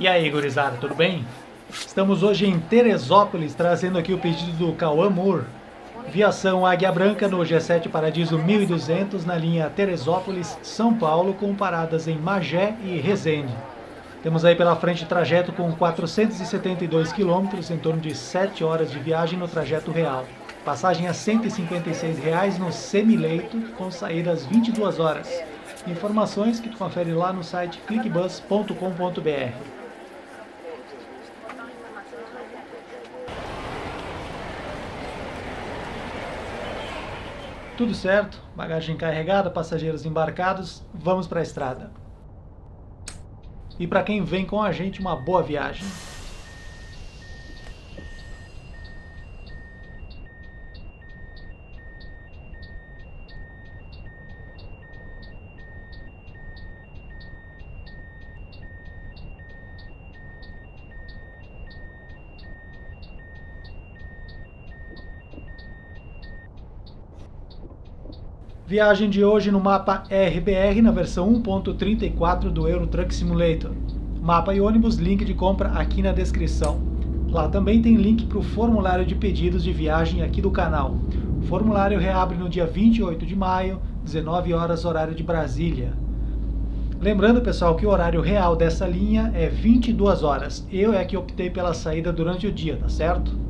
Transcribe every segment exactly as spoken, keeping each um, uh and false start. E aí, gurizada, tudo bem? Estamos hoje em Teresópolis, trazendo aqui o pedido do Cauã Amor. Viação Águia Branca no G sete Paradiso mil e duzentos na linha Teresópolis, São Paulo, com paradas em Magé e Resende. Temos aí pela frente trajeto com quatrocentos e setenta e dois quilômetros, em torno de sete horas de viagem no trajeto real. Passagem a cento e cinquenta e seis reais no semileito, com saída às vinte e duas horas. Informações que tu confere lá no site clickbus ponto com ponto br. Tudo certo, bagagem carregada, passageiros embarcados, vamos para a estrada. E para quem vem com a gente, uma boa viagem. Viagem de hoje no mapa R B R na versão um ponto trinta e quatro do Euro Truck Simulator. Mapa e ônibus, link de compra aqui na descrição. Lá também tem link para o formulário de pedidos de viagem aqui do canal. O formulário reabre no dia vinte e oito de maio, dezenove horas, horário de Brasília. Lembrando, pessoal, que o horário real dessa linha é vinte e duas horas. Eu é que optei pela saída durante o dia, tá certo?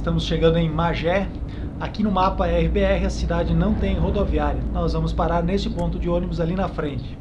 Estamos chegando em Magé. Aqui no mapa R B R a cidade não tem rodoviária. Nós vamos parar nesse ponto de ônibus ali na frente.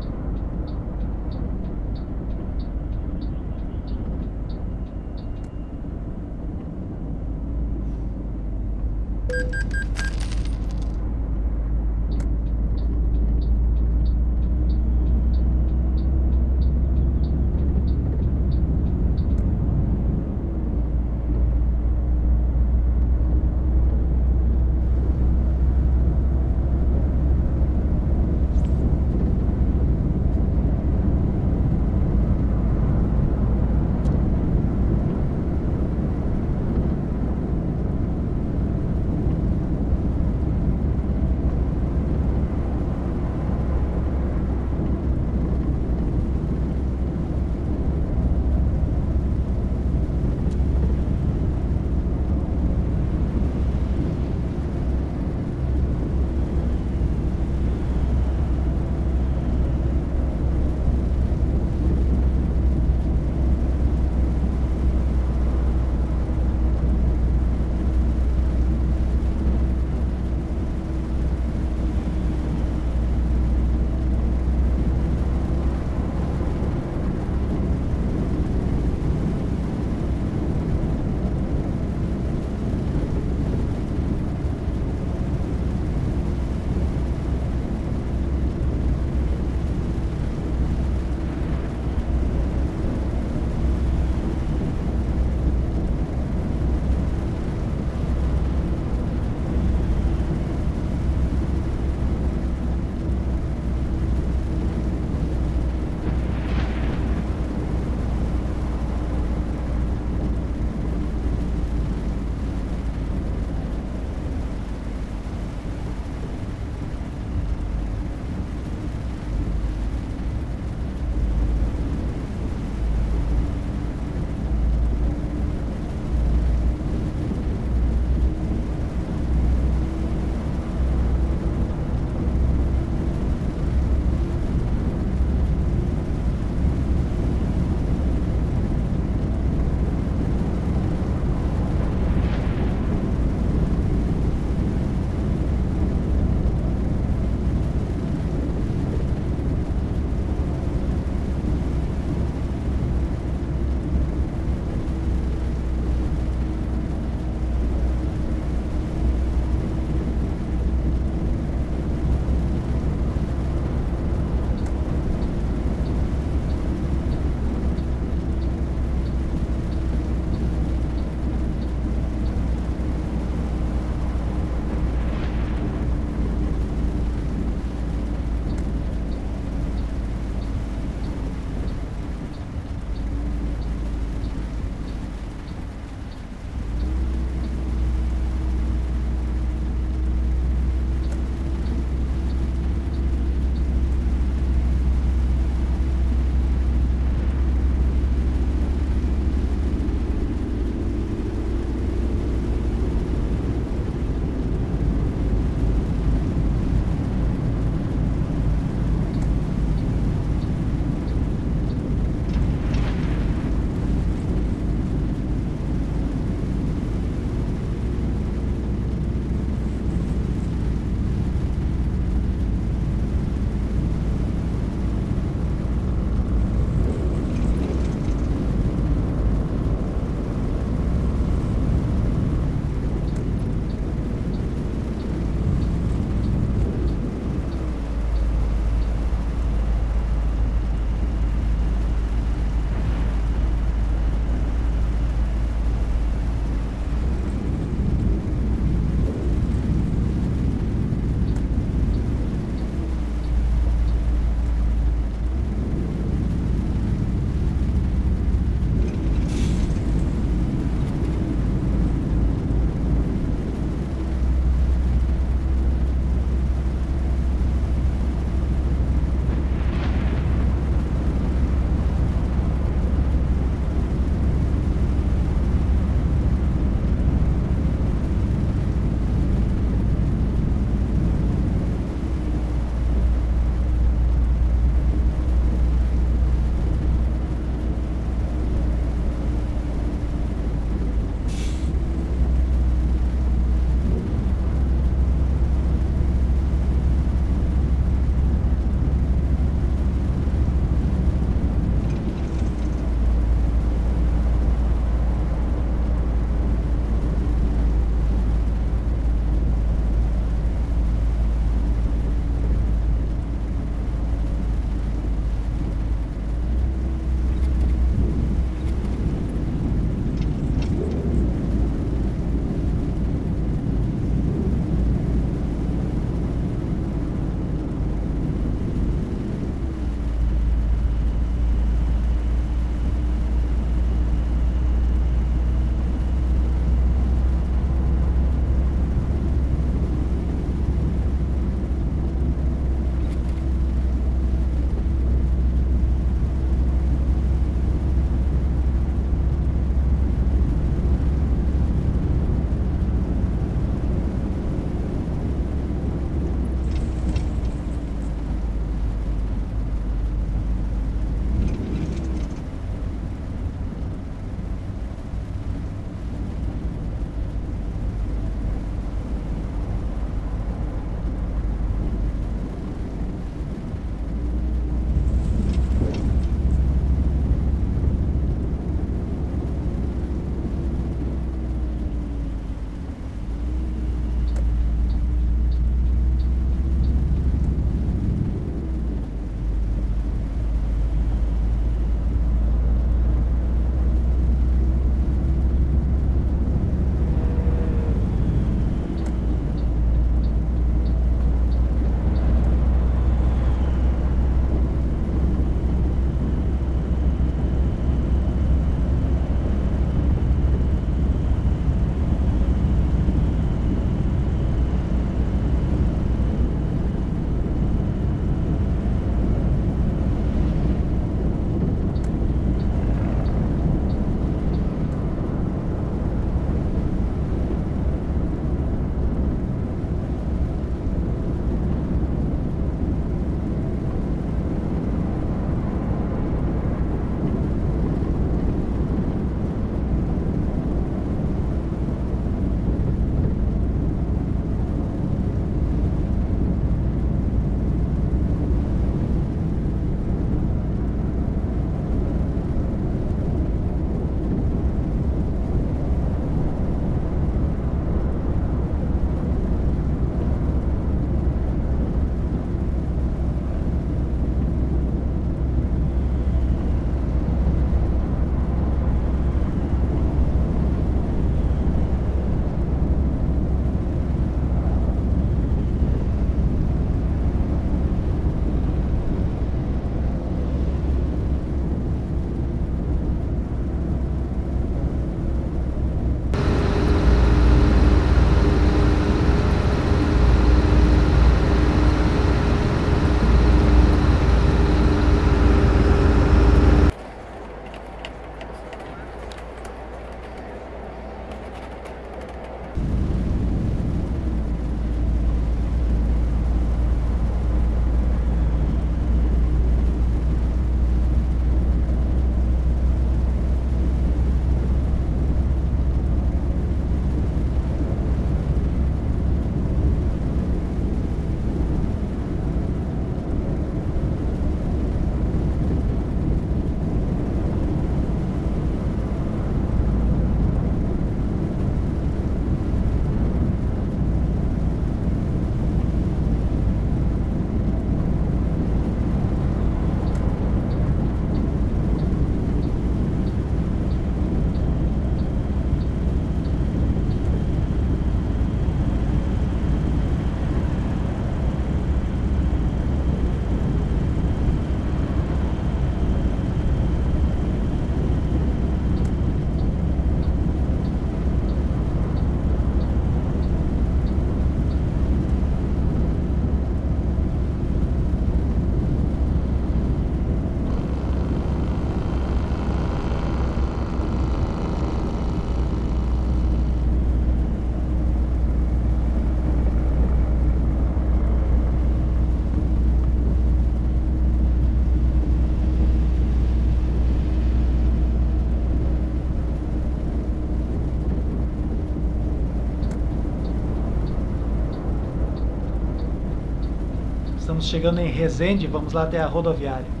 Estamos chegando em Resende, vamos lá até a rodoviária.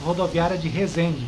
Rodoviária de Resende.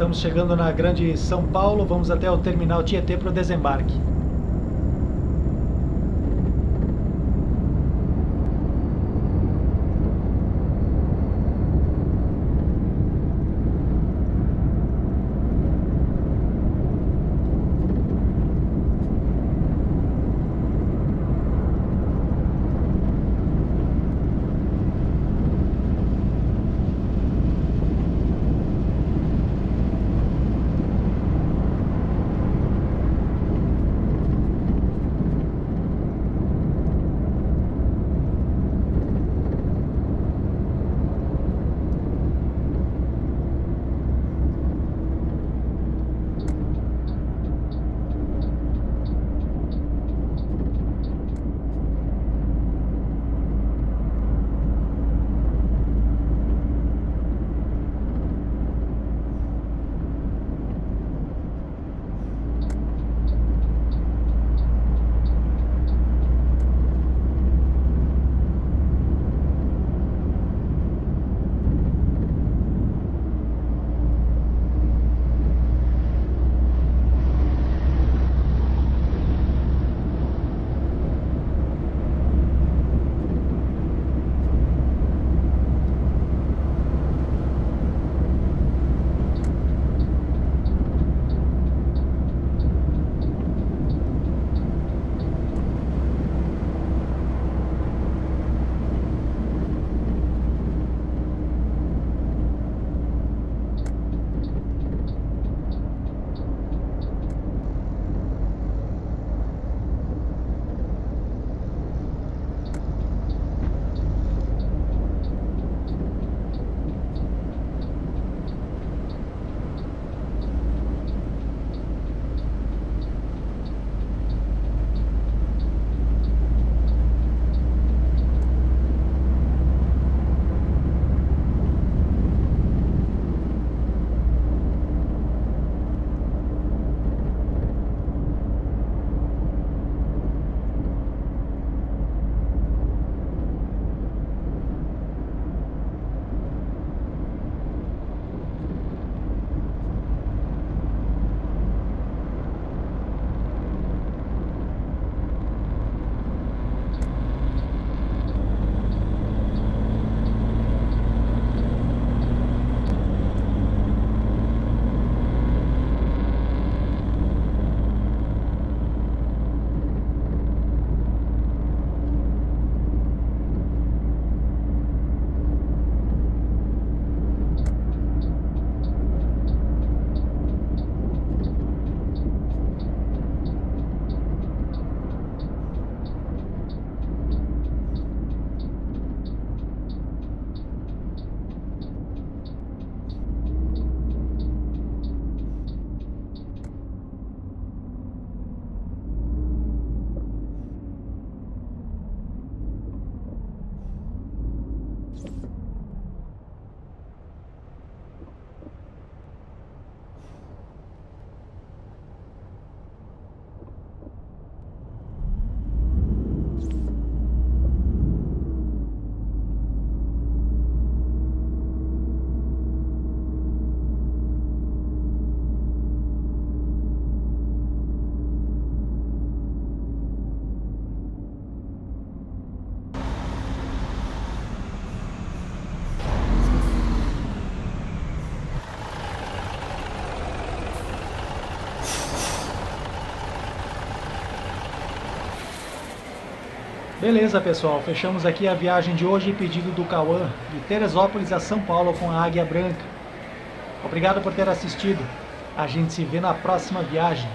Estamos chegando na Grande São Paulo, vamos até o terminal Tietê para o desembarque. Beleza pessoal, fechamos aqui a viagem de hoje pedido do Cauã, de Teresópolis a São Paulo com a Águia Branca. Obrigado por ter assistido, a gente se vê na próxima viagem.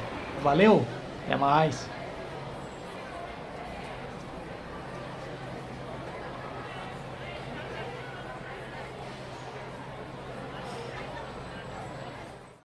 Valeu, até mais!